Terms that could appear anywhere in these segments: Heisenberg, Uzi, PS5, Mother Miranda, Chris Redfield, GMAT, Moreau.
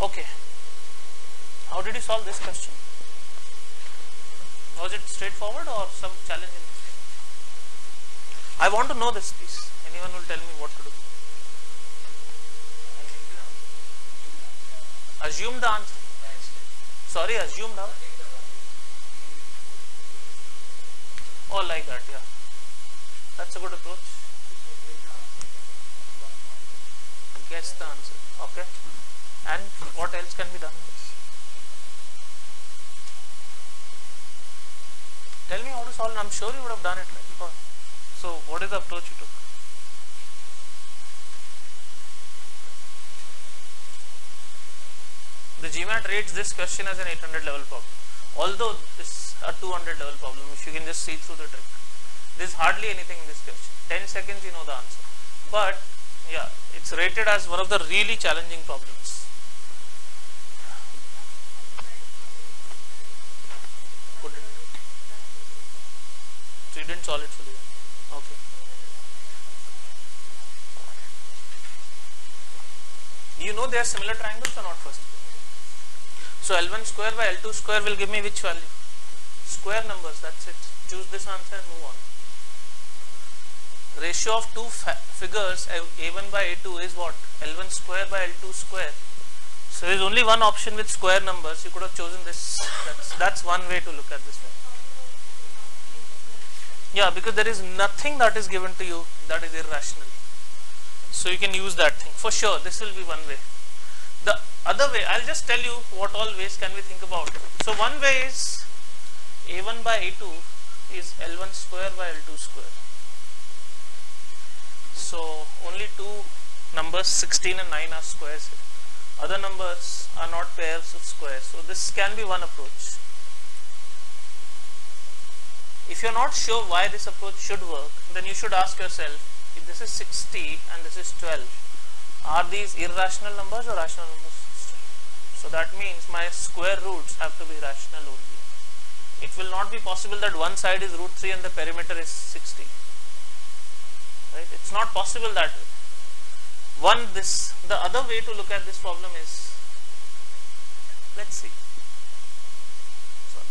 Okay, how did you solve this question? Was it straightforward or some challenge in this? I want to know this piece. Anyone will tell me what to do. Assume the answer. Sorry, assume now. Oh, like that, yeah. That's a good approach. Guess the answer. Okay. And what else can be done? Tell me how to solve it. I'm sure you would have done it right before. So, what is the approach you took? The GMAT rates this question as an 800 level problem, although this a 200 level problem. If you can just see through the trick, there's hardly anything in this question. 10 seconds, you know the answer. But yeah, it's rated as one of the really challenging problems. So you didn't solve it fully. Okay. You know they are similar triangles or not first? So L1 square by L2 square will give me which value? Square numbers, that's it. Choose this answer and move on. Ratio of two figures A1 by A2 is what? L1 square by L2 square. So there is only one option with square numbers. You could have chosen this. That's one way to look at this one. Yeah, because there is nothing that is given to you that is irrational. So you can use that thing. For sure, this will be one way. The other way, I'll just tell you what all ways can we think about. So one way is A1 by A2 is L1 square by L2 square. So only two numbers 16 and 9 are squares. Other numbers are not pairs of squares. So this can be one approach. If you're not sure why this approach should work, then you should ask yourself, if this is 60 and this is 12, are these irrational numbers or rational numbers? So that means my square roots have to be rational only. It will not be possible that one side is root 3 and the perimeter is 60. Right? It's not possible that way. The other way to look at this problem is, let's see. Sorry.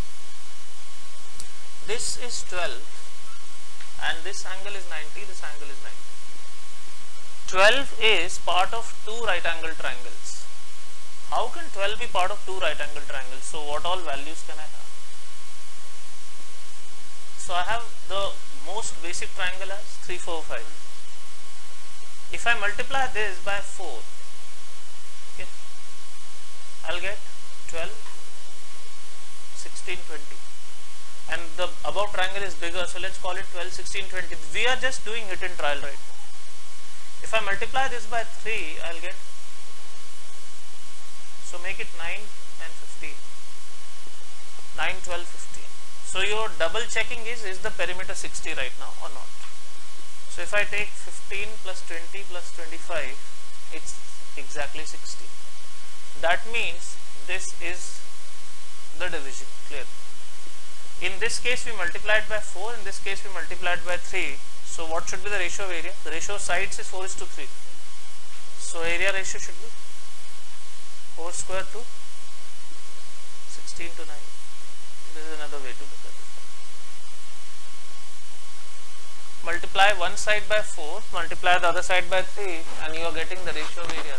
This is 12 and this angle is 90, this angle is 90. 12 is part of two right angle triangles. How can 12 be part of two right angle triangles? So what all values can I have? So I have the most basic triangle as 3, 4, 5. If I multiply this by 4, okay, I'll get 12, 16, 20. And the above triangle is bigger, so let's call it 12, 16, 20. We are just doing hit and trial right now. If I multiply this by 3, I'll get, so make it 9 and 15, 9, 12, 15. So your double checking is the perimeter 60 right now or not? So if I take 15 plus 20 plus 25, it's exactly 60. That means this is the division, clear? In this case we multiplied by 4, in this case we multiplied by 3. So what should be the ratio of area? The ratio of sides is 4:3. So area ratio should be 4 square to 16 to 9. This is another way to look at it. Multiply one side by 4, multiply the other side by 3, and you are getting the ratio of area.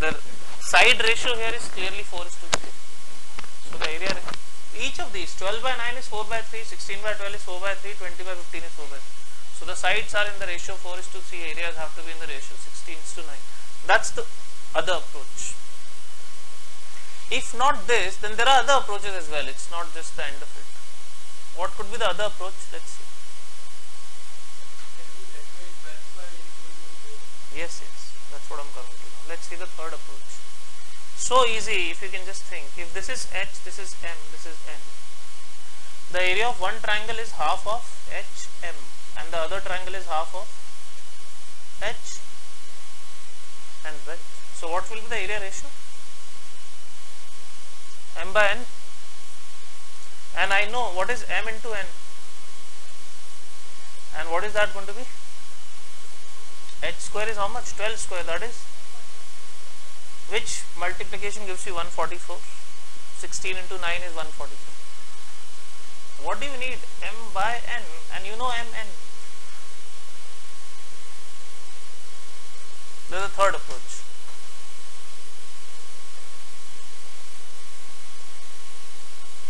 The side ratio here is clearly 4:3. So the area, each of these 12 by 9 is 4 by 3, 16 by 12 is 4 by 3, 20 by 15 is 4 by 3. So the sides are in the ratio 4:3, areas have to be in the ratio 16:9. That's the other approach. If not this, then there are other approaches as well. It's not just the end of it. What could be the other approach? Let's see. Yes, yes. That's what I'm coming to now. Let's see the third approach. So easy if you can just think. If this is H, this is M, this is N. The area of one triangle is half of HM. And the other triangle is half of H and Z. So what will be the area ratio? M by N. And I know what is M into N. And what is that going to be? H square is how much? 12 square, that is which multiplication gives you 144? 16 into 9 is 144. What do you need? M by n, and you know mn. This is the third approach.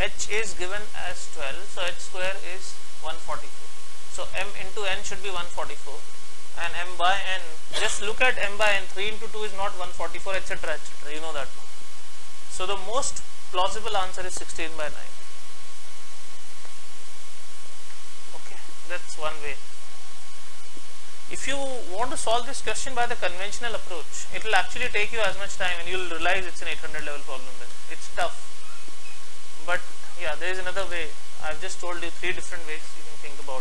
H is given as 12, so h square is 144. So m into n should be 144, and m by n, just look at m by n, 3 into 2 is not 144, etc., etc. You know that now. So the most plausible answer is 16 by 9. Okay, that's one way. If you want to solve this question by the conventional approach, it will actually take you as much time and you will realize it's an 800 level problem then. It's tough. But yeah, there is another way. I've just told you 3 different ways you can think about it.